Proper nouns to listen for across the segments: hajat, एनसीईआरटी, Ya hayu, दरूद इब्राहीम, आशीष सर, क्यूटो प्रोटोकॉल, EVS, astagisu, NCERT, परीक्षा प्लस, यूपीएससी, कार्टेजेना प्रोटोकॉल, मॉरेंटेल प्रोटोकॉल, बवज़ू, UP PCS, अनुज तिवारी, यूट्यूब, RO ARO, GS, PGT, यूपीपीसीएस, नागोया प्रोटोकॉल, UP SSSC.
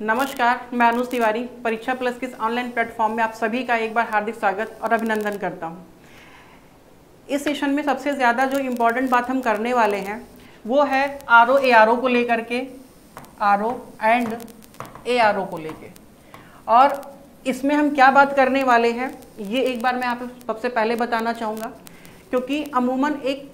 नमस्कार, मैं अनुज तिवारी परीक्षा प्लस के इस ऑनलाइन प्लेटफॉर्म में आप सभी का एक बार हार्दिक स्वागत और अभिनंदन करता हूं। इस सेशन में सबसे ज़्यादा जो इम्पोर्टेंट बात हम करने वाले हैं वो है RO ARO को लेकर के, RO एंड ARO को लेके, और इसमें हम क्या बात करने वाले हैं ये एक बार मैं आप सबसे पहले बताना चाहूँगा, क्योंकि अमूमन एक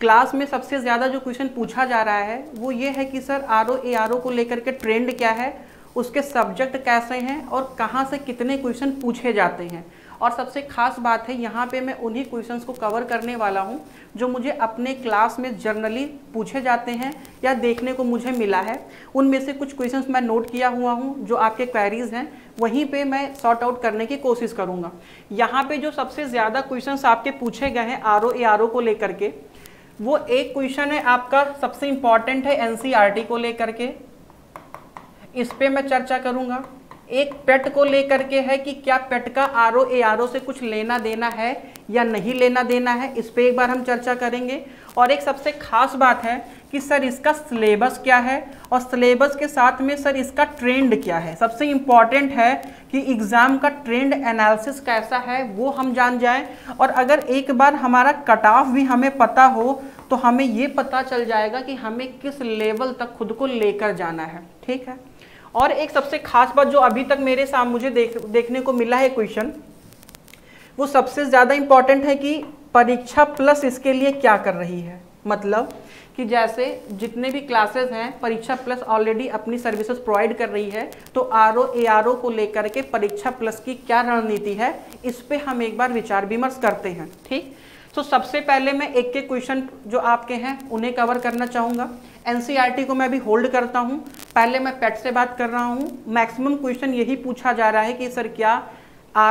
क्लास में सबसे ज़्यादा जो क्वेश्चन पूछा जा रहा है वो ये है कि सर RO ARO को लेकर के ट्रेंड क्या है, उसके सब्जेक्ट कैसे हैं और कहाँ से कितने क्वेश्चन पूछे जाते हैं। और सबसे खास बात है, यहाँ पे मैं उन्हीं क्वेश्चंस को कवर करने वाला हूँ जो मुझे अपने क्लास में जर्नली पूछे जाते हैं या देखने को मुझे मिला है। उनमें से कुछ क्वेश्चंस मैं नोट किया हुआ हूँ जो आपके क्वेरीज़ हैं, वहीं पे मैं सॉर्ट आउट करने की कोशिश करूँगा। यहाँ पर जो सबसे ज़्यादा क्वेश्चन आपके पूछे गए हैं RO ARO को लेकर के, वो एक क्वेश्चन है आपका सबसे इम्पॉर्टेंट है NCERT को लेकर के, इस पे मैं चर्चा करूंगा। एक पेट को लेकर के है कि क्या पेट का RO ARO से कुछ लेना देना है या नहीं लेना देना है, इस पे एक बार हम चर्चा करेंगे। और एक सबसे खास बात है कि सर इसका सिलेबस क्या है और सिलेबस के साथ में सर इसका ट्रेंड क्या है। सबसे इम्पॉर्टेंट है कि एग्ज़ाम का ट्रेंड एनालिसिस कैसा है वो हम जान जाएं, और अगर एक बार हमारा कट ऑफ भी हमें पता हो तो हमें ये पता चल जाएगा कि हमें किस लेवल तक खुद को लेकर जाना है, ठीक है। और एक सबसे खास बात जो अभी तक मेरे सामने मुझे देखने को मिला है क्वेश्चन, वो सबसे ज़्यादा इम्पॉर्टेंट है कि परीक्षा प्लस इसके लिए क्या कर रही है। मतलब कि जैसे जितने भी क्लासेस हैं परीक्षा प्लस ऑलरेडी अपनी सर्विसेज प्रोवाइड कर रही है, तो RO ARO को लेकर के परीक्षा प्लस की क्या रणनीति है, इस पे हम एक बार विचार विमर्श करते हैं, ठीक। तो सबसे पहले मैं एक एक क्वेश्चन जो आपके हैं उन्हें कवर करना चाहूँगा। NCERT को मैं भी होल्ड करता हूँ, पहले मैं पेट से बात कर रहा हूँ। मैक्सिमम क्वेश्चन यही पूछा जा रहा है कि सर क्या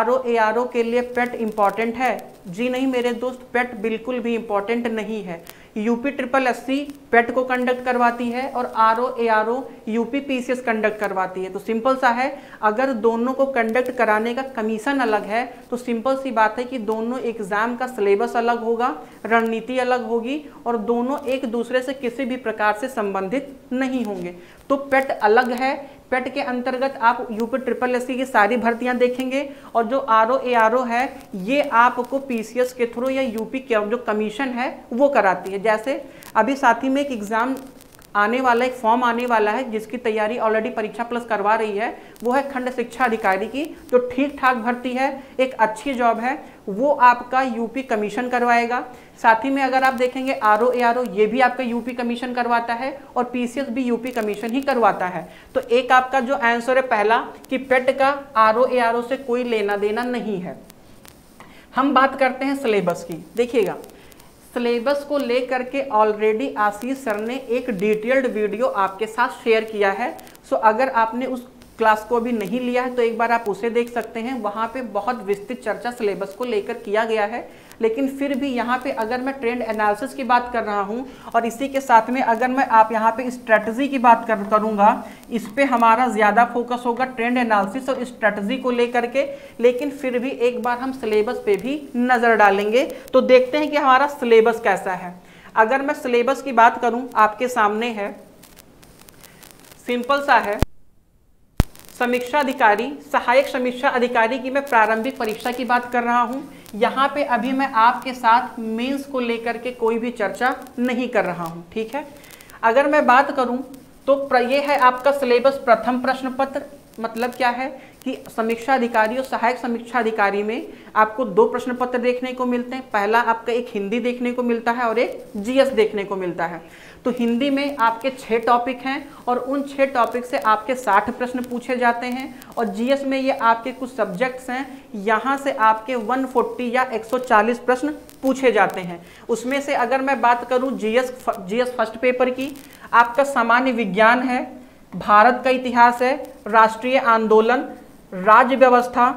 RO ARO के लिए पेट इम्पॉर्टेंट है। जी नहीं मेरे दोस्त, पेट बिल्कुल भी इम्पॉर्टेंट नहीं है। UP SSSC पेट को कंडक्ट करवाती है और RO ARO UP PCS conduct करवाती है। तो सिंपल सा है, अगर दोनों को कंडक्ट कराने का कमीशन अलग है तो सिंपल सी बात है कि दोनों एग्ज़ाम का सिलेबस अलग होगा, रणनीति अलग होगी, और दोनों एक दूसरे से किसी भी प्रकार से संबंधित नहीं होंगे। तो पेट अलग है, पेट के अंतर्गत आप UP SSSC की सारी भर्तियां देखेंगे, और जो RO ARO है ये आपको PCS के थ्रू या UP के जो कमीशन है वो कराती है। जैसे अभी साथ ही में एक एग्ज़ाम आने वाला, एक फॉर्म आने वाला है जिसकी तैयारी ऑलरेडी परीक्षा प्लस करवा रही है, वो है खंड शिक्षा अधिकारी की, जो ठीक ठाक भर्ती है, एक अच्छी जॉब है, वो आपका UP कमीशन करवाएगा। साथ ही में अगर आप देखेंगे RO ARO ये भी आपका UP कमीशन करवाता है, और PCS भी UP कमीशन ही करवाता है। तो एक आपका जो आंसर है पहला कि पेट का RO ARO से कोई लेना देना नहीं है। हम बात करते हैं सिलेबस की। देखिएगा सिलेबस को लेकर के ऑलरेडी आशीष सर ने एक डिटेल्ड वीडियो आपके साथ शेयर किया है, सो अगर आपने उस क्लास को भी नहीं लिया है तो एक बार आप उसे देख सकते हैं। वहाँ पे बहुत विस्तृत चर्चा सिलेबस को लेकर किया गया है। लेकिन फिर भी यहाँ पे अगर मैं ट्रेंड एनालिसिस की बात कर रहा हूँ, और इसी के साथ में अगर मैं आप यहाँ पे स्ट्रेटजी की बात करूँगा, इस पे हमारा ज़्यादा फोकस होगा, ट्रेंड एनालिसिस और स्ट्रेटजी को लेकर के। लेकिन फिर भी एक बार हम सिलेबस पे भी नज़र डालेंगे, तो देखते हैं कि हमारा सिलेबस कैसा है। अगर मैं सिलेबस की बात करूँ, आपके सामने है, सिंपल सा है, समीक्षा अधिकारी, सहायक समीक्षा अधिकारी की मैं प्रारंभिक परीक्षा की बात कर रहा हूँ। यहाँ पे अभी मैं आपके साथ मेंस को लेकर के कोई भी चर्चा नहीं कर रहा हूँ, ठीक है। अगर मैं बात करूँ तो ये है आपका सिलेबस प्रथम प्रश्न पत्र। मतलब क्या है कि समीक्षा अधिकारी और सहायक समीक्षा अधिकारी में आपको दो प्रश्न पत्र देखने को मिलते हैं। पहला आपका एक हिंदी देखने को मिलता है और एक GS देखने को मिलता है। तो हिंदी में आपके 6 टॉपिक हैं और उन 6 टॉपिक से आपके 60 प्रश्न पूछे जाते हैं, और GS में ये आपके कुछ सब्जेक्ट्स हैं, यहाँ से आपके 140 या 140 प्रश्न पूछे जाते हैं। उसमें से अगर मैं बात करूँ GS फर्स्ट पेपर की, आपका सामान्य विज्ञान है, भारत का इतिहास है, राष्ट्रीय आंदोलन, राज्य व्यवस्था,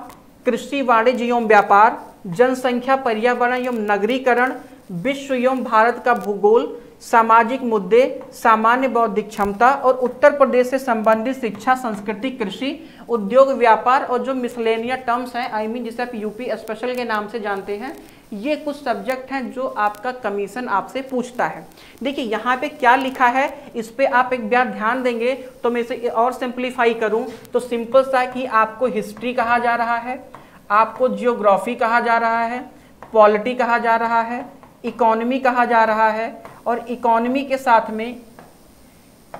कृषि वाणिज्य एवं व्यापार, जनसंख्या पर्यावरण एवं नगरीकरण, विश्व एवं भारत का भूगोल, सामाजिक मुद्दे, सामान्य बौद्धिक क्षमता, और उत्तर प्रदेश से संबंधित शिक्षा, संस्कृति, कृषि, उद्योग, व्यापार, और जो मिसलेनियस टर्म्स हैं, आई मीन जिसे आप UP स्पेशल के नाम से जानते हैं, ये कुछ सब्जेक्ट हैं जो आपका कमीशन आपसे पूछता है। देखिए यहाँ पे क्या लिखा है, इस पर आप एक बार ध्यान देंगे तो मैं इसे और सिंप्लीफाई करूँ तो सिंपल सा कि आपको हिस्ट्री कहा जा रहा है, आपको जियोग्राफी कहा जा रहा है, पॉलिटी कहा जा रहा है, इकोनॉमी कहा जा रहा है और इकोनॉमी के साथ में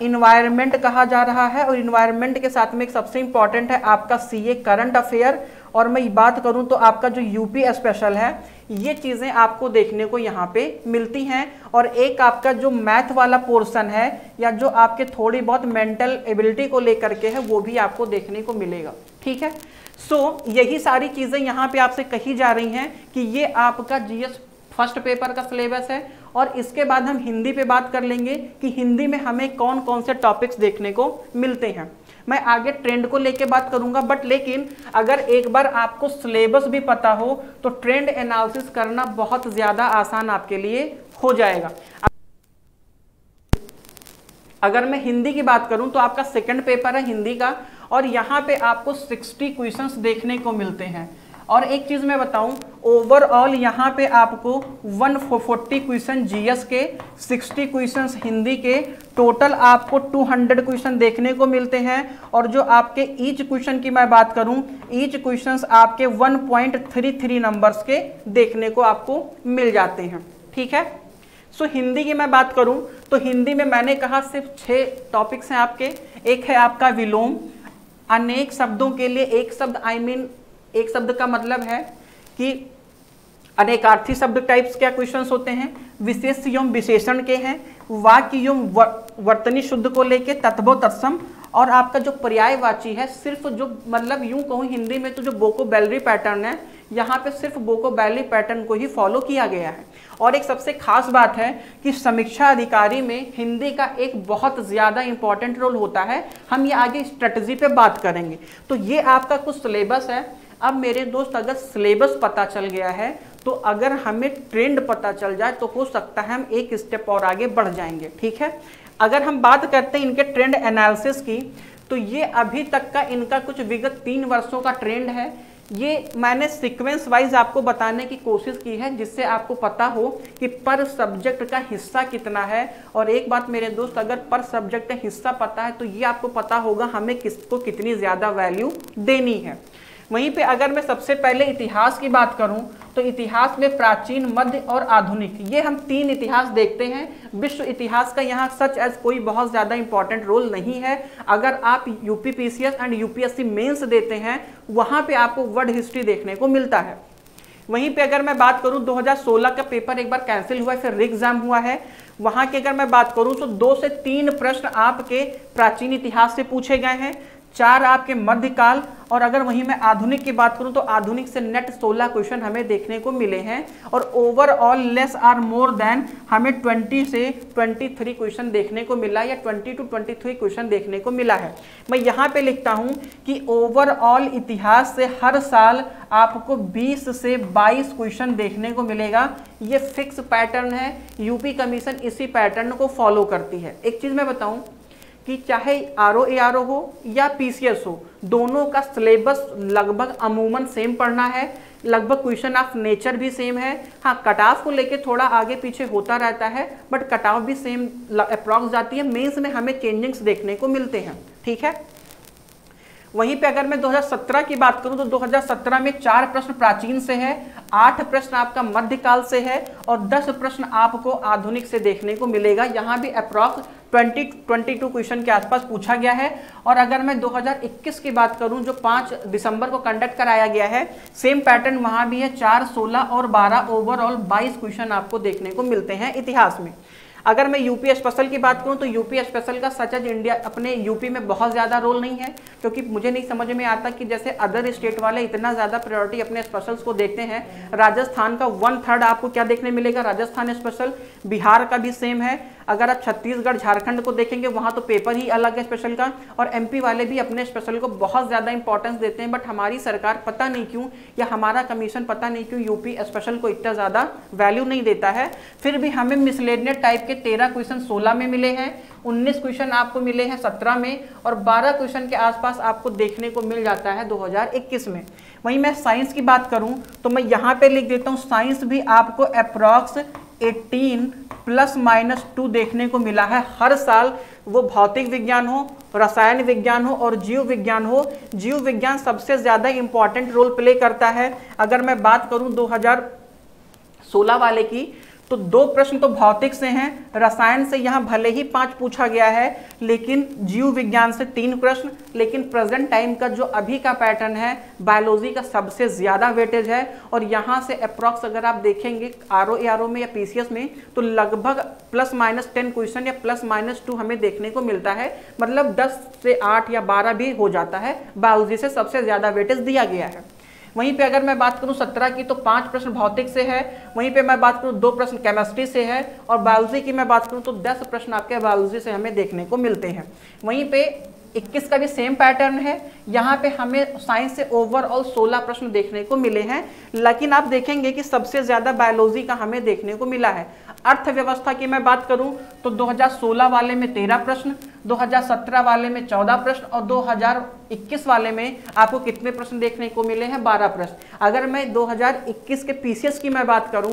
इन्वायरमेंट कहा जा रहा है और इन्वायरमेंट के साथ में एक सबसे इम्पॉर्टेंट है आपका सीए करंट अफेयर। और मैं बात करूं तो आपका जो यूपी स्पेशल है, ये चीज़ें आपको देखने को यहाँ पे मिलती हैं। और एक आपका जो मैथ वाला पोर्शन है या जो आपके थोड़ी बहुत मेंटल एबिलिटी को लेकर के है वो भी आपको देखने को मिलेगा। ठीक है, सो यही सारी चीज़ें यहाँ पे आपसे कही जा रही हैं कि ये आपका जीएस फर्स्ट पेपर का सिलेबस है। और इसके बाद हम हिंदी पे बात कर लेंगे कि हिंदी में हमें कौन कौन से टॉपिक्स देखने को मिलते हैं। मैं आगे ट्रेंड को लेके बात करूंगा, बट लेकिन अगर एक बार आपको सिलेबस भी पता हो तो ट्रेंड एनालिसिस करना बहुत ज़्यादा आसान आपके लिए हो जाएगा। अगर मैं हिंदी की बात करूं तो आपका सेकंड पेपर है हिंदी का और यहाँ पे आपको 60 क्वेश्चंस देखने को मिलते हैं। और एक चीज़ मैं बताऊं, ओवरऑल यहाँ पे आपको 140 क्वेश्चन जीएस के, 60 क्वेश्चन हिंदी के, टोटल आपको 200 क्वेश्चन देखने को मिलते हैं। और जो आपके ईच क्वेश्चन की मैं बात करूं, ईच क्वेश्चन आपके 1.33 नंबर्स के देखने को आपको मिल जाते हैं। ठीक है, सो हिंदी की मैं बात करूं तो हिंदी में मैंने कहा सिर्फ 6 टॉपिक्स हैं आपके। एक है आपका विलोम, अनेक शब्दों के लिए एक शब्द, एक शब्द का मतलब है कि अनेकार्थी शब्द टाइप्स क्या क्वेश्चंस होते हैं, विशेष एवं विशेषण के हैं, वाक्य एवं वर्तनी शुद्ध को लेके, तत्वो तत्सम और आपका जो पर्यायवाची है, सिर्फ जो मतलब यूं कहूँ हिंदी में तो जो बोको बैलरी पैटर्न है यहाँ पे सिर्फ बोको बैलरी पैटर्न को ही फॉलो किया गया है। और एक सबसे खास बात है कि समीक्षा अधिकारी में हिंदी का एक बहुत ज़्यादा इंपॉर्टेंट रोल होता है। हम ये आगे स्ट्रेटजी पे बात करेंगे। तो ये आपका कुछ सिलेबस है। अब मेरे दोस्त अगर सिलेबस पता चल गया है तो अगर हमें ट्रेंड पता चल जाए तो हो सकता है हम एक स्टेप और आगे बढ़ जाएंगे। ठीक है, अगर हम बात करते हैं इनके ट्रेंड एनालिसिस की तो ये अभी तक का इनका कुछ विगत 3 वर्षों का ट्रेंड है। ये मैंने सीक्वेंस वाइज आपको बताने की कोशिश की है जिससे आपको पता हो कि पर सब्जेक्ट का हिस्सा कितना है। और एक बात मेरे दोस्त, अगर पर सब्जेक्ट का हिस्सा पता है तो ये आपको पता होगा हमें किसको कितनी ज़्यादा वैल्यू देनी है। वहीं पे अगर मैं सबसे पहले इतिहास की बात करूं तो इतिहास में प्राचीन, मध्य और आधुनिक, ये हम 3 इतिहास देखते हैं। विश्व इतिहास का यहाँ सच एज कोई बहुत ज़्यादा इंपॉर्टेंट रोल नहीं है। अगर आप यूपीपीसीएस एंड यूपीएससी मेंस देते हैं वहाँ पे आपको वर्ल्ड हिस्ट्री देखने को मिलता है। वहीं पे अगर मैं बात करूं 2016 का पेपर एक बार कैंसिल हुआ है, फिर रीएग्जाम हुआ है। वहाँ की अगर मैं बात करूँ तो 2 से 3 प्रश्न आपके प्राचीन इतिहास से पूछे गए हैं, 4 आपके मध्यकाल और अगर वहीं मैं आधुनिक की बात करूं तो आधुनिक से नेट 16 क्वेश्चन हमें देखने को मिले हैं। और overall less or more than हमें 20 से 23 क्वेश्चन देखने को मिला या 20 टू 23 क्वेश्चन देखने को मिला है। मैं यहाँ पे लिखता हूँ कि ओवरऑल इतिहास से हर साल आपको 20 से 22 क्वेश्चन देखने को मिलेगा। ये फिक्स पैटर्न है, यूपी कमीशन इसी पैटर्न को फॉलो करती है। एक चीज़ मैं बताऊँ कि चाहे RO ARO हो या PCS हो, दोनों का सिलेबस लगभग अमूमन सेम पढ़ना है। लगभग क्वेश्चन ऑफ नेचर भी सेम है। हाँ, कट ऑफ को लेके थोड़ा आगे पीछे होता रहता है बट कट ऑफ भी सेम अप्रॉक्स जाती है। मेंस में हमें चेंजिंग्स देखने को मिलते हैं। ठीक है, वहीं पे अगर मैं 2017 की बात करूं तो 2017 में 4 प्रश्न प्राचीन से है, 8 प्रश्न आपका मध्यकाल से है और 10 प्रश्न आपको आधुनिक से देखने को मिलेगा। यहाँ भी अप्रॉक्स 22 क्वेश्चन के आसपास पूछा गया है। और अगर मैं 2021 की बात करूं जो 5 दिसंबर को कंडक्ट कराया गया है, सेम पैटर्न वहां भी है, 4, 16 और 12, ओवरऑल 22 क्वेश्चन आपको देखने को मिलते हैं इतिहास में। अगर मैं यूपी स्पेशल की बात करूं तो यूपी स्पेशल का सच एज इंडिया अपने यूपी में बहुत ज़्यादा रोल नहीं है, क्योंकि मुझे नहीं समझ में आता कि जैसे अदर स्टेट वाले इतना ज़्यादा प्रायोरिटी अपने स्पेशल्स को देखते हैं। राजस्थान का 1/3 आपको क्या देखने मिलेगा, राजस्थान स्पेशल। बिहार का भी सेम है। अगर आप छत्तीसगढ़ झारखंड को देखेंगे वहाँ तो पेपर ही अलग है स्पेशल का, और एमपी वाले भी अपने स्पेशल को बहुत ज़्यादा इंपॉर्टेंस देते हैं। बट हमारी सरकार पता नहीं क्यों, या हमारा कमीशन पता नहीं क्यों यूपी स्पेशल को इतना ज़्यादा वैल्यू नहीं देता है। फिर भी हमें मिसलेनियस टाइप के 13 क्वेश्चन 16 में मिले हैं, 19 क्वेश्चन आपको मिले हैं 17 में, और 12 क्वेश्चन के आसपास आपको देखने को मिल जाता है 2021 में। वहीं मैं साइंस की बात करूं तो मैं यहां पे लिख देता हूं, साइंस भी आपको अप्रॉक्स 18 प्लस माइनस 2 देखने को मिला है हर साल, वो भौतिक विज्ञान हो, रसायन विज्ञान हो और जीव विज्ञान हो। जीव विज्ञान सबसे ज़्यादा इम्पॉर्टेंट रोल प्ले करता है। अगर मैं बात करूँ 2016 वाले की तो 2 प्रश्न तो भौतिक से हैं, रसायन से यहाँ भले ही 5 पूछा गया है, लेकिन जीव विज्ञान से 3 प्रश्न। लेकिन प्रेजेंट टाइम का जो अभी का पैटर्न है बायोलॉजी का सबसे ज़्यादा वेटेज है, और यहाँ से अप्रॉक्स अगर आप देखेंगे आरओ में या पीसीएस में तो लगभग प्लस माइनस 10 क्वेश्चन या प्लस माइनस 2 हमें देखने को मिलता है, मतलब 10 से 8 या 12 भी हो जाता है। बायोलॉजी से सबसे ज़्यादा वेटेज दिया गया है। वहीं पे अगर मैं बात करूं 17 की तो 5 प्रश्न भौतिक से है, वहीं पे मैं बात करूं 2 प्रश्न केमिस्ट्री से है, और बायोलॉजी की मैं बात करूं तो 10 प्रश्न आपके बायोलॉजी से हमें देखने को मिलते हैं। वहीं पे 21 का भी सेम पैटर्न है, यहाँ पे हमें साइंस से ओवरऑल 16 प्रश्न देखने को मिले हैं, लेकिन आप देखेंगे कि सबसे ज़्यादा बायोलॉजी का हमें देखने को मिला है। अर्थव्यवस्था की मैं बात करूं तो 2016 वाले में 13 प्रश्न, 2017 वाले में 14 प्रश्न, और 2021 वाले में आपको कितने प्रश्न देखने को मिले हैं, 12 प्रश्न। अगर मैं 2021 के पीसीएस की मैं बात करूँ,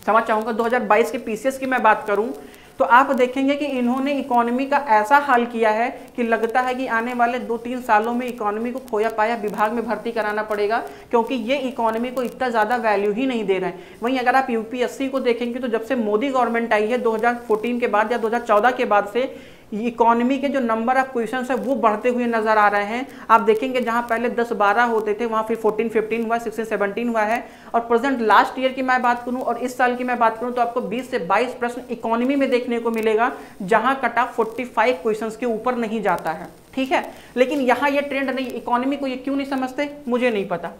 क्षमा चाहूँगा 2022 के पीसीएस की मैं बात करूँ तो आप देखेंगे कि इन्होंने इकोनॉमी का ऐसा हाल किया है कि लगता है कि आने वाले 2-3 सालों में इकोनॉमी को खोया पाया विभाग में भर्ती कराना पड़ेगा, क्योंकि ये इकोनॉमी को इतना ज़्यादा वैल्यू ही नहीं दे रहे हैं। वहीं अगर आप यूपीएससी को देखेंगे तो जब से मोदी गवर्नमेंट आई है 2014 के बाद या 2014 के बाद से इकोनॉमी के जो नंबर ऑफ क्वेश्चन है वो बढ़ते हुए नजर आ रहे हैं। आप देखेंगे जहाँ पहले 10-12 होते थे वहाँ फिर 14-15 हुआ, 16-17 हुआ है, और प्रेजेंट लास्ट ईयर की मैं बात करूँ और इस साल की मैं बात करूँ तो आपको 20 से 22 प्रश्न इकोनॉमी में देखने को मिलेगा, जहाँ कट ऑफ 45 क्वेश्चन के ऊपर नहीं जाता है, ठीक है। लेकिन यहाँ ये ट्रेंड नहीं, इकोनॉमी को ये क्यों नहीं समझते मुझे नहीं पता।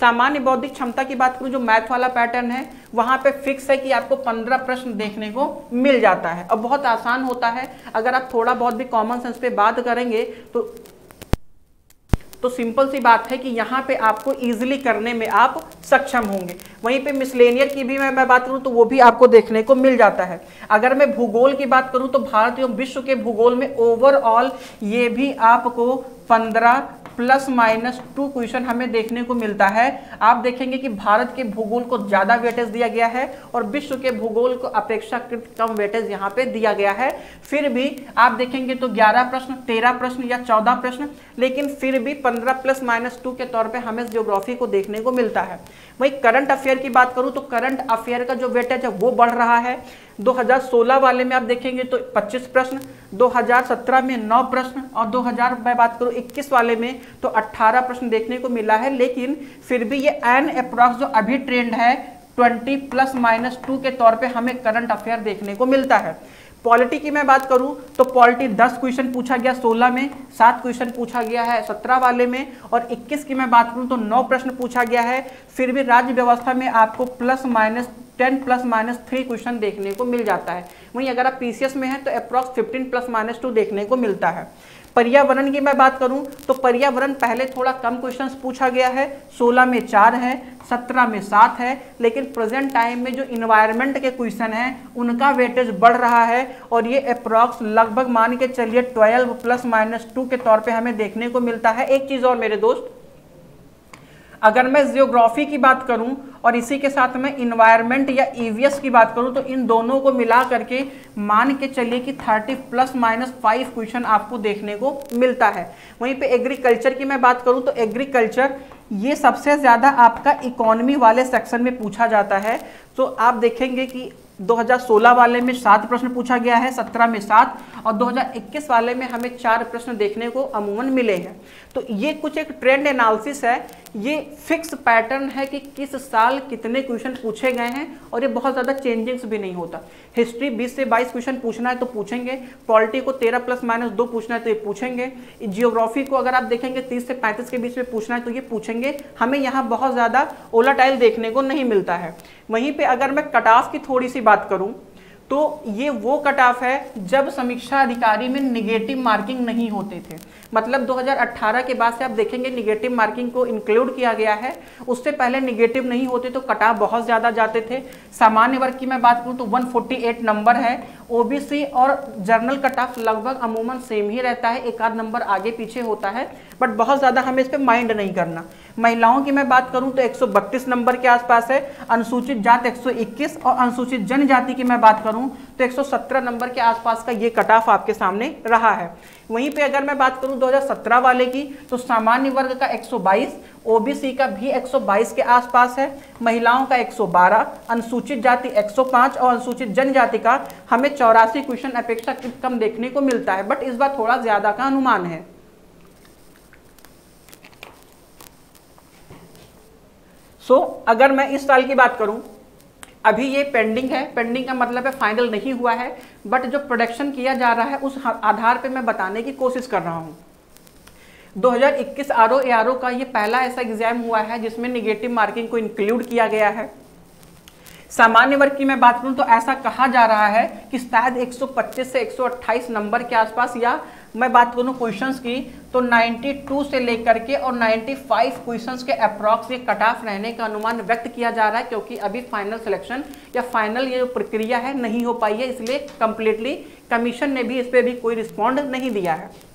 सामान्य बौद्धिक क्षमता की बात करूं जो मैथ वाला पैटर्न है वहाँ पे फिक्स है कि आपको 15 प्रश्न देखने को मिल जाता है, और बहुत आसान होता है। अगर आप थोड़ा बहुत भी कॉमन सेंस पे बात करेंगे तो सिंपल सी बात है कि यहाँ पे आपको इजीली करने में आप सक्षम होंगे। वहीं पे मिसलेनियस की भी मैं बात करूँ तो वो भी आपको देखने को मिल जाता है। अगर मैं भूगोल की बात करूँ तो भारत एवं विश्व के भूगोल में ओवरऑल ये भी आपको 15 प्लस माइनस 2 क्वेश्चन हमें देखने को मिलता है। आप देखेंगे कि भारत के भूगोल को ज़्यादा वेटेज दिया गया है और विश्व के भूगोल को अपेक्षाकृत कम वेटेज यहाँ पे दिया गया है। फिर भी आप देखेंगे तो 11 प्रश्न, 13 प्रश्न या 14 प्रश्न, लेकिन फिर भी 15 प्लस माइनस 2 के तौर पे हमें ज्योग्राफी को देखने को मिलता है। वहीं करंट अफेयर की बात करूँ तो करंट अफेयर का जो वेटेज है वो बढ़ रहा है। 2016 वाले में आप देखेंगे तो 25 प्रश्न, 2017 में 9 प्रश्न, और 2021 वाले में तो 18 प्रश्न देखने को मिला है। लेकिन फिर भी ये एन अप्रॉक्स जो अभी ट्रेंड है 20 प्लस माइनस 2 के तौर पे हमें करंट अफेयर देखने को मिलता है। पॉलिटी की मैं बात करूं तो पॉलिटी 10 क्वेश्चन पूछा गया 16 में, 7 क्वेश्चन पूछा गया है 17 वाले में, और 21 की मैं बात करूं तो 9 प्रश्न पूछा गया है। फिर भी राज्य व्यवस्था में आपको plus minus 10 plus minus 3 question देखने को मिल जाता है। वहीं अगर आप पीसीएस में हैं तो अप्रॉक्स 15 प्लस माइनस 2 देखने को मिलता है। पर्यावरण की मैं बात करूं तो पर्यावरण पहले थोड़ा कम क्वेश्चंस पूछा गया है, 16 में 4 है, 17 में 7 है, लेकिन प्रेजेंट टाइम में जो इन्वायरमेंट के क्वेश्चन हैं उनका वेटेज बढ़ रहा है, और ये अप्रॉक्स लगभग मान के चलिए 12 प्लस माइनस 2 के तौर पे हमें देखने को मिलता है। एक चीज़ और मेरे दोस्त, अगर मैं जियोग्राफी की बात करूं और इसी के साथ मैं इन्वायरमेंट या ईवीएस की बात करूं तो इन दोनों को मिला करके मान के चलिए कि 30 प्लस माइनस 5 क्वेश्चन आपको देखने को मिलता है। वहीं पे एग्रीकल्चर की मैं बात करूं तो एग्रीकल्चर ये सबसे ज़्यादा आपका इकोनॉमी वाले सेक्शन में पूछा जाता है। तो आप देखेंगे कि 2016 वाले में 7 प्रश्न पूछा गया है, 17 में 7, और 2021 वाले में हमें 4 प्रश्न देखने को अमूमन मिले हैं। तो ये कुछ एक ट्रेंड एनालिसिस है, ये फिक्स पैटर्न है कि किस साल कितने क्वेश्चन पूछे गए हैं, और ये बहुत ज़्यादा चेंजिंग्स भी नहीं होता। हिस्ट्री 20 से 22 क्वेश्चन पूछना है तो पूछेंगे, पॉलिटी को 13 प्लस माइनस 2 पूछना है तो ये पूछेंगे, जियोग्राफी को अगर आप देखेंगे 30 से 35 के बीच में पूछना है तो ये पूछेंगे। हमें यहाँ बहुत ज़्यादा ओलाटाइल देखने को नहीं मिलता है। वहीं पर अगर मैं कट ऑफ की थोड़ी सी बात करूं तो ये वो कट ऑफ है जब समीक्षा अधिकारी में निगेटिव मार्किंग नहीं होते थे। मतलब 2018 के बाद से आप देखेंगे निगेटिव मार्किंग को इंक्लूड किया गया है, उससे पहले निगेटिव नहीं होते तो कट ऑफ बहुत ज़्यादा जाते थे। सामान्य वर्ग की मैं बात करूँ तो 148 नंबर है, ओबीसी और जर्नल कट ऑफ लगभग अमूमन सेम ही रहता है, एक आध नंबर आगे पीछे होता है, बट बहुत ज़्यादा हमें इस पर माइंड नहीं करना। महिलाओं की मैं बात करूँ तो 132 नंबर के आसपास है, अनुसूचित जाति 121 और अनुसूचित जनजाति की मैं बात करूँ तो 117 नंबर के आसपास का ये कट ऑफ आपके सामने रहा है। वहीं पे अगर मैं बात करूं 2017 वाले की तो सामान्य वर्ग का 122, ओबीसी का भी 122 के आसपास है, महिलाओं का 112, अनुसूचित जाति 105 और अनुसूचित जनजाति का हमें 84 क्वेश्चन अपेक्षाकृत कम देखने को मिलता है, बट इस बार थोड़ा ज्यादा का अनुमान है। अगर मैं इस साल की बात करूं, अभी ये पेंडिंग है, पेंडिंग का मतलब है फाइनल नहीं हुआ है, बट जो प्रोडक्शन किया जा रहा है उस आधार पे मैं बताने की कोशिश कर रहा हूँ। 2021 RO ARO का ये पहला ऐसा एग्जाम हुआ है जिसमें निगेटिव मार्किंग को इंक्लूड किया गया है। सामान्य वर्ग की मैं बात करूँ तो ऐसा कहा जा रहा है कि शायद 125 से 128 नंबर के आसपास, या मैं बात करूँ क्वेश्चंस की तो 92 से लेकर के और 95 क्वेश्चंस के अप्रॉक्स ये कट ऑफ रहने का अनुमान व्यक्त किया जा रहा है, क्योंकि अभी फाइनल सिलेक्शन या फाइनल ये जो प्रक्रिया है नहीं हो पाई है, इसलिए कम्प्लीटली कमीशन ने भी इस पर भी कोई रिस्पॉन्ड नहीं दिया है।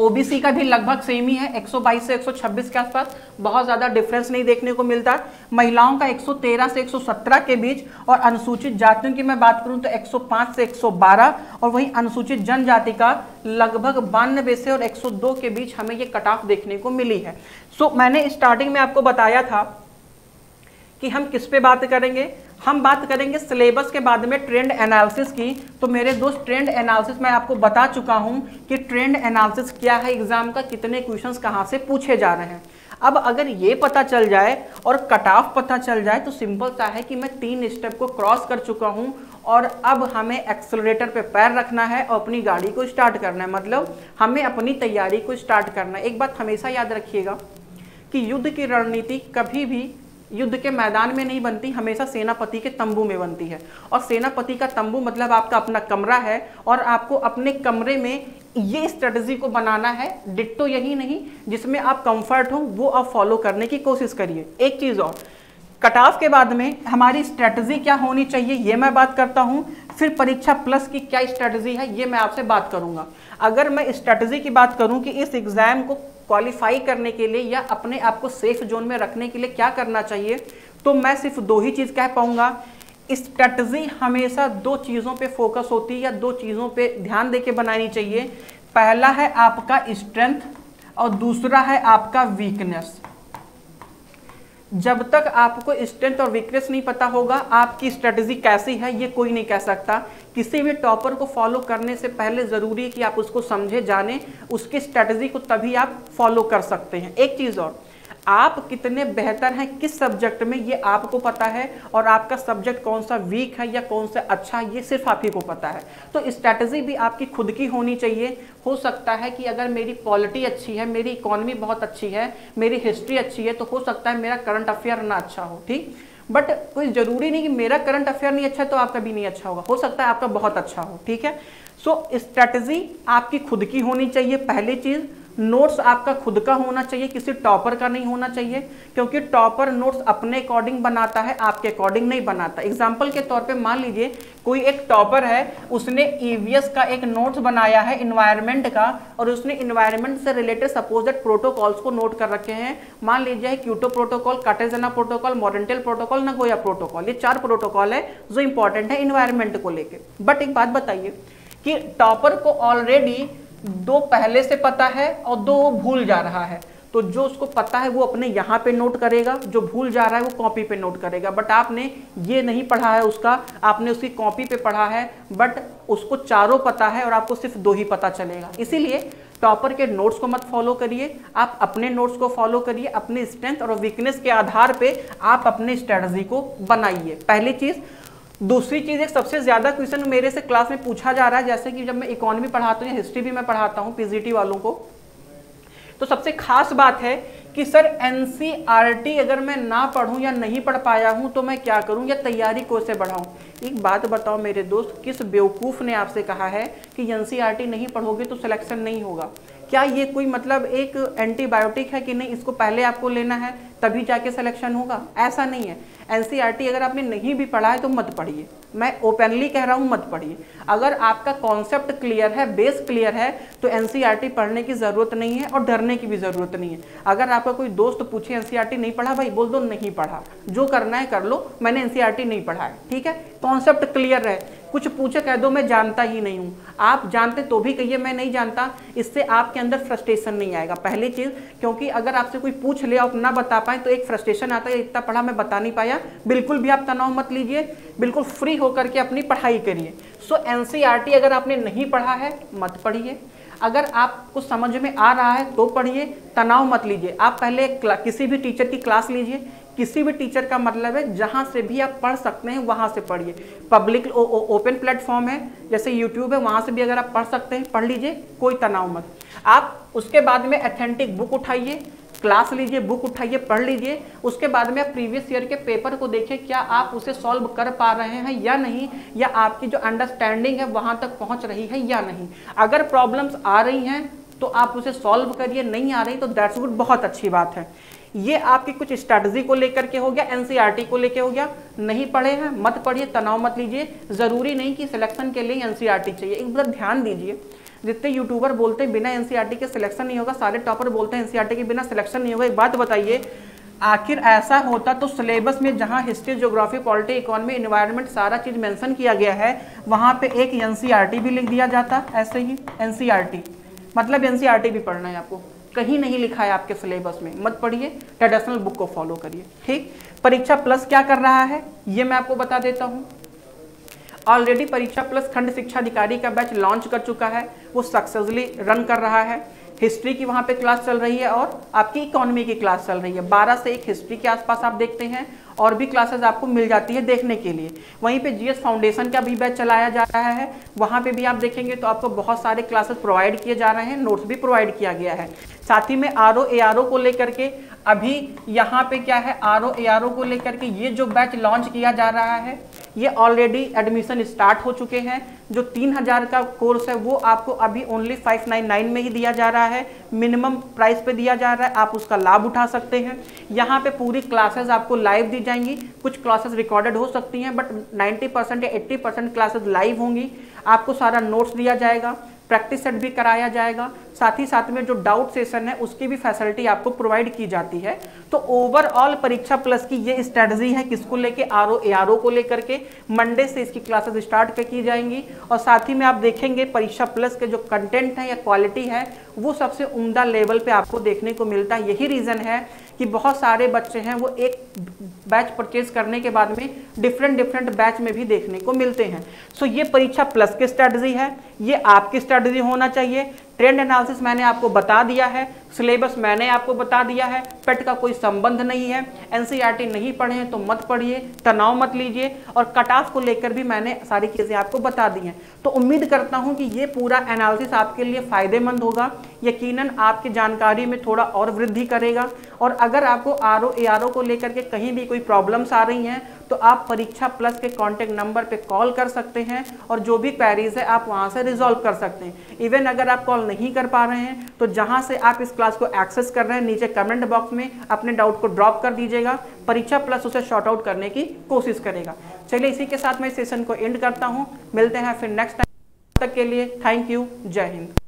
ओबीसी का भी लगभग सेम ही है, 122 से 126 के आसपास, बहुत ज़्यादा डिफरेंस नहीं देखने को मिलता। महिलाओं का 113 से 117 के बीच और अनुसूचित जातियों की मैं बात करूं तो 105 से 112 और वहीं अनुसूचित जनजाति का लगभग 92 से और 102 के बीच हमें ये कट ऑफ देखने को मिली है। मैंने स्टार्टिंग में आपको बताया था कि हम किस पे बात करेंगे, हम बात करेंगे सिलेबस के बाद में ट्रेंड एनालिसिस की। तो मेरे दोस्त ट्रेंड एनालिसिस मैं आपको बता चुका हूं कि ट्रेंड एनालिसिस क्या है, एग्जाम का कितने क्वेश्चंस कहां से पूछे जा रहे हैं। अब अगर ये पता चल जाए और कट ऑफ पता चल जाए तो सिंपल सा है कि मैं 3 स्टेप को क्रॉस कर चुका हूं और अब हमें एक्सेलरेटर पे पैर रखना है और अपनी गाड़ी को स्टार्ट करना है, मतलब हमें अपनी तैयारी को स्टार्ट करना है। एक बात हमेशा याद रखिएगा कि युद्ध की रणनीति कभी भी युद्ध के मैदान में नहीं बनती, हमेशा सेनापति के तंबू में बनती है। और सेनापति का तंबू मतलब आपका अपना कमरा है और आपको अपने कमरे में ये स्ट्रेटजी को बनाना है, डिट्टो यही नहीं, जिसमें आप कंफर्ट हो वो आप फॉलो करने की कोशिश करिए। एक चीज़ और, कट ऑफ के बाद में हमारी स्ट्रेटजी क्या होनी चाहिए ये मैं बात करता हूँ, फिर परीक्षा प्लस की क्या स्ट्रेटजी है ये मैं आपसे बात करूँगा। अगर मैं स्ट्रेटजी की बात करूँ कि इस एग्ज़ाम को क्वालिफाई करने के लिए या अपने आप को सेफ जोन में रखने के लिए क्या करना चाहिए, तो मैं सिर्फ 2 ही चीज़ कह पाऊंगा। स्ट्रेटजी हमेशा 2 चीज़ों पे फोकस होती है या 2 चीज़ों पे ध्यान देके बनानी चाहिए। पहला है आपका स्ट्रेंथ और दूसरा है आपका वीकनेस। जब तक आपको स्ट्रेंथ और वीकनेस नहीं पता होगा आपकी स्ट्रेटजी कैसी है ये कोई नहीं कह सकता। किसी भी टॉपर को फॉलो करने से पहले ज़रूरी है कि आप उसको समझे, जाने, उसकी स्ट्रेटजी को तभी आप फॉलो कर सकते हैं। एक चीज़ और, आप कितने बेहतर हैं किस सब्जेक्ट में ये आपको पता है और आपका सब्जेक्ट कौन सा वीक है या कौन सा अच्छा है ये सिर्फ आप ही को पता है। तो स्ट्रैटेजी भी आपकी खुद की होनी चाहिए। हो सकता है कि अगर मेरी पॉलिटी अच्छी है, मेरी इकोनॉमी बहुत अच्छी है, मेरी हिस्ट्री अच्छी है, तो हो सकता है मेरा करंट अफेयर ना अच्छा हो, ठीक, बट कोई ज़रूरी नहीं कि मेरा करंट अफेयर नहीं अच्छा है तो आपका भी नहीं अच्छा होगा, हो सकता है आपका बहुत अच्छा हो, ठीक है। सो स्ट्रैटेजी आपकी खुद की होनी चाहिए पहली चीज़। नोट्स आपका खुद का होना चाहिए, किसी टॉपर का नहीं होना चाहिए, क्योंकि टॉपर नोट्स अपने अकॉर्डिंग बनाता है, आपके अकॉर्डिंग नहीं बनाता। एग्जाम्पल के तौर पे मान लीजिए कोई एक टॉपर है, उसने EVS का एक नोट्स बनाया है इन्वायरमेंट का, और उसने इन्वायरमेंट से रिलेटेड सपोज दैट प्रोटोकॉल्स को नोट कर रखे हैं। मान लीजिए क्यूटो प्रोटोकॉल, कार्टेजेना प्रोटोकॉल, मॉरेंटेल प्रोटोकॉल, नागोया प्रोटोकॉल, ये 4 प्रोटोकॉल है जो इंपॉर्टेंट है इन्वायरमेंट को लेकर। बट एक बात बताइए कि टॉपर को ऑलरेडी 2 पहले से पता है और 2 वो भूल जा रहा है, तो जो उसको पता है वो अपने यहाँ पे नोट करेगा, जो भूल जा रहा है वो कॉपी पे नोट करेगा। बट आपने ये नहीं पढ़ा है उसका, आपने उसकी कॉपी पे पढ़ा है, बट उसको 4 पता है और आपको सिर्फ 2 ही पता चलेगा। इसीलिए टॉपर के नोट्स को मत फॉलो करिए, आप अपने नोट्स को फॉलो करिए, अपने स्ट्रेंथ और वीकनेस के आधार पर आप अपने स्ट्रेटजी को बनाइए, पहली चीज़। दूसरी चीज़, एक सबसे ज़्यादा क्वेश्चन मेरे से क्लास में पूछा जा रहा है, जैसे कि जब मैं इकोनॉमी पढ़ाता हूँ या हिस्ट्री भी मैं पढ़ाता हूँ PGT वालों को, तो सबसे खास बात है कि सर एनसीईआरटी अगर मैं ना पढ़ूं या नहीं पढ़ पाया हूं तो मैं क्या करूं, या तैयारी कैसे बढ़ाऊं। एक बात बताओ मेरे दोस्त, किस बेवकूफ़ ने आपसे कहा है कि एनसीईआरटी नहीं पढ़ोगे तो सिलेक्शन नहीं होगा। क्या ये कोई मतलब एक एंटीबायोटिक है कि नहीं, इसको पहले आपको लेना है तभी जाके सिलेक्शन होगा, ऐसा नहीं है। एनसीईआरटी अगर आपने नहीं भी पढ़ा है तो मत पढ़िए, मैं ओपनली कह रहा हूँ मत पढ़िए। अगर आपका कॉन्सेप्ट क्लियर है, बेस क्लियर है, तो एनसीईआरटी पढ़ने की ज़रूरत नहीं है और डरने की भी ज़रूरत नहीं है। अगर आपका कोई दोस्त पूछे एनसीईआरटी नहीं पढ़ा, भाई बोल दो नहीं पढ़ा, जो करना है कर लो, मैंने एनसीईआरटी नहीं पढ़ा है, ठीक है। कॉन्सेप्ट क्लियर रहे, कुछ पूछे कह दो मैं जानता ही नहीं हूँ, आप जानते तो भी कहिए मैं नहीं जानता, इससे आपके अंदर फ्रस्ट्रेशन नहीं आएगा, पहली चीज़। क्योंकि अगर आपसे कोई पूछ ले आप ना बता पाए तो एक फ्रस्ट्रेशन आता है, इतना पढ़ा मैं बता नहीं पाया। बिल्कुल भी आप तनाव मत लीजिए, बिल्कुल फ्री होकर के अपनी पढ़ाई करिए। सो एनसीईआरटी अगर आपने नहीं पढ़ा है मत पढ़िए, अगर आपको समझ में आ रहा है तो पढ़िए, तनाव मत लीजिए। आप पहले किसी भी टीचर की क्लास लीजिए, किसी भी टीचर का मतलब है जहाँ से भी आप पढ़ सकते हैं वहाँ से पढ़िए। पब्लिक ओपन प्लेटफॉर्म है जैसे यूट्यूब है, वहाँ से भी अगर आप पढ़ सकते हैं पढ़ लीजिए, कोई तनाव मत। आप उसके बाद में ऑथेंटिक बुक उठाइए, क्लास लीजिए, बुक उठाइए, पढ़ लीजिए। उसके बाद में आप प्रीवियस ईयर के पेपर को देखिए, क्या आप उसे सॉल्व कर पा रहे हैं या नहीं, या आपकी जो अंडरस्टैंडिंग है वहाँ तक पहुँच रही है या नहीं। अगर प्रॉब्लम्स आ रही हैं तो आप उसे सॉल्व करिए, नहीं आ रही तो दैट्स गुड, बहुत अच्छी बात है। ये आपकी कुछ स्ट्रैटेजी को लेकर के हो गया, एनसीईआरटी को लेकर हो गया। नहीं पढ़े हैं मत पढ़िए, तनाव मत लीजिए, ज़रूरी नहीं कि सिलेक्शन के लिए एनसीईआरटी चाहिए। एक बार ध्यान दीजिए, जितने यूट्यूबर बोलते हैं बिना एनसीईआरटी के सिलेक्शन नहीं होगा, सारे टॉपर बोलते हैं एनसीईआरटी के बिना सिलेक्शन नहीं होगा। एक बात बताइए, आखिर ऐसा होता तो सिलेबस में जहाँ history, geography, polity, economy, environment सारा चीज़ मेंशन किया गया है, वहाँ पे एक एनसीईआरटी भी लिख दिया जाता, ऐसे ही एनसीईआरटी मतलब एनसीईआरटी भी पढ़ना है आपको, कहीं नहीं लिखा है आपके सिलेबस में, मत पढ़िए, ट्रेडिशनल बुक को फॉलो करिए, ठीक। परीक्षा प्लस क्या कर रहा है ये मैं आपको बता देता हूँ। ऑलरेडी परीक्षा प्लस खंड शिक्षा अधिकारी का बैच लॉन्च कर चुका है, वो सक्सेसफुली रन कर रहा है। हिस्ट्री की वहाँ पे क्लास चल रही है और आपकी इकोनॉमी की क्लास चल रही है, 12 से 1 हिस्ट्री के आसपास आप देखते हैं, और भी क्लासेस आपको मिल जाती है देखने के लिए। वहीं पे जीएस फाउंडेशन का भी बैच चलाया जा रहा है, वहाँ पे भी आप देखेंगे तो आपको बहुत सारे क्लासेस प्रोवाइड किए जा रहे हैं, नोट्स भी प्रोवाइड किया गया है। साथ ही में ARO ARO को लेकर के अभी यहाँ पे क्या है, ARO ARO को लेकर के ये जो बैच लॉन्च किया जा रहा है, ये ऑलरेडी एडमिशन स्टार्ट हो चुके हैं। जो 3000 का कोर्स है वो आपको अभी ओनली 599 में ही दिया जा रहा है, मिनिमम प्राइस पे दिया जा रहा है, आप उसका लाभ उठा सकते हैं। यहाँ पे पूरी क्लासेस आपको लाइव दी जाएंगी, कुछ क्लासेस रिकॉर्डेड हो सकती हैं बट 90% या 80% क्लासेस लाइव होंगी। आपको सारा नोट्स दिया जाएगा, प्रैक्टिस सेट भी कराया जाएगा, साथ ही साथ में जो डाउट सेशन है उसकी भी फैसिलिटी आपको प्रोवाइड की जाती है। तो ओवरऑल परीक्षा प्लस की ये स्ट्रेटजी है, किसको लेके, ARO ARO को लेकर के। मंडे से इसकी क्लासेस स्टार्ट की जाएंगी और साथ ही में आप देखेंगे परीक्षा प्लस के जो कंटेंट है या क्वालिटी है वो सबसे उम्दा लेवल पे आपको देखने को मिलता है। यही रीज़न है कि बहुत सारे बच्चे हैं वो एक बैच परचेज करने के बाद में डिफरेंट बैच में भी देखने को मिलते हैं। सो ये परीक्षा प्लस की स्ट्रेटजी है, ये आपकी स्ट्रेटजी होना चाहिए। ट्रेंड एनालिसिस मैंने आपको बता दिया है, सिलेबस मैंने आपको बता दिया है, पेट का कोई संबंध नहीं है, एनसीईआरटी नहीं पढ़े हैं तो मत पढ़िए, तनाव मत लीजिए, और कट ऑफ को लेकर भी मैंने सारी चीज़ें आपको बता दी हैं। तो उम्मीद करता हूं कि ये पूरा एनालिसिस आपके लिए फ़ायदेमंद होगा, यकीनन आपकी जानकारी में थोड़ा और वृद्धि करेगा। और अगर आपको ARO ARO को लेकर के कहीं भी कोई प्रॉब्लम्स आ रही हैं तो आप परीक्षा प्लस के कॉन्टैक्ट नंबर पे कॉल कर सकते हैं और जो भी क्वेरीज है आप वहाँ से रिजॉल्व कर सकते हैं। इवन अगर आप कॉल नहीं कर पा रहे हैं तो जहाँ से आप इस क्लास को एक्सेस कर रहे हैं नीचे कमेंट बॉक्स में अपने डाउट को ड्रॉप कर दीजिएगा, परीक्षा प्लस उसे शॉर्ट आउट करने की कोशिश करेगा। चलिए इसी के साथ मैं सेशन को एंड करता हूँ, मिलते हैं फिर नेक्स्ट टाइम, तब तक के लिए थैंक यू, जय हिंद।